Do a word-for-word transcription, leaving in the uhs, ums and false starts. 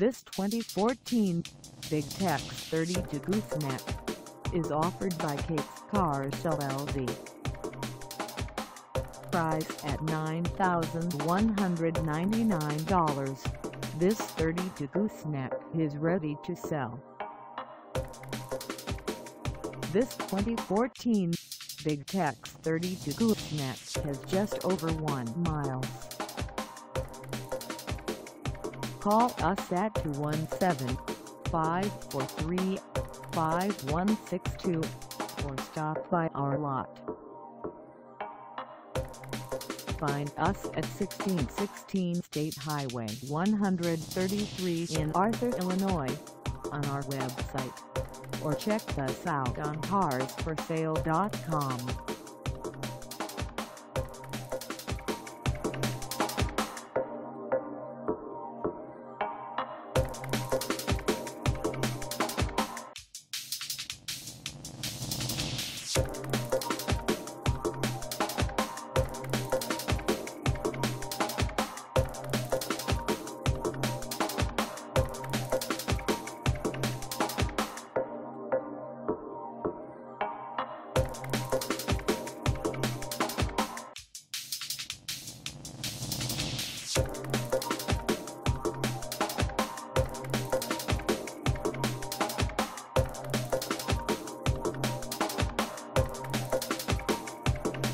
This twenty fourteen Big Tex thirty-two Gooseneck is offered by Kate's Kars L L C. Priced at nine thousand one hundred ninety-nine dollars, this thirty-two Gooseneck is ready to sell. This twenty fourteen Big Tex thirty-two Gooseneck has just over one mile. Call us at two one seven, five four three, five one six two or stop by our lot. Find us at sixteen sixteen State Highway one thirty-three in Arthur, Illinois on our website, or check us out on cars for sale dot com.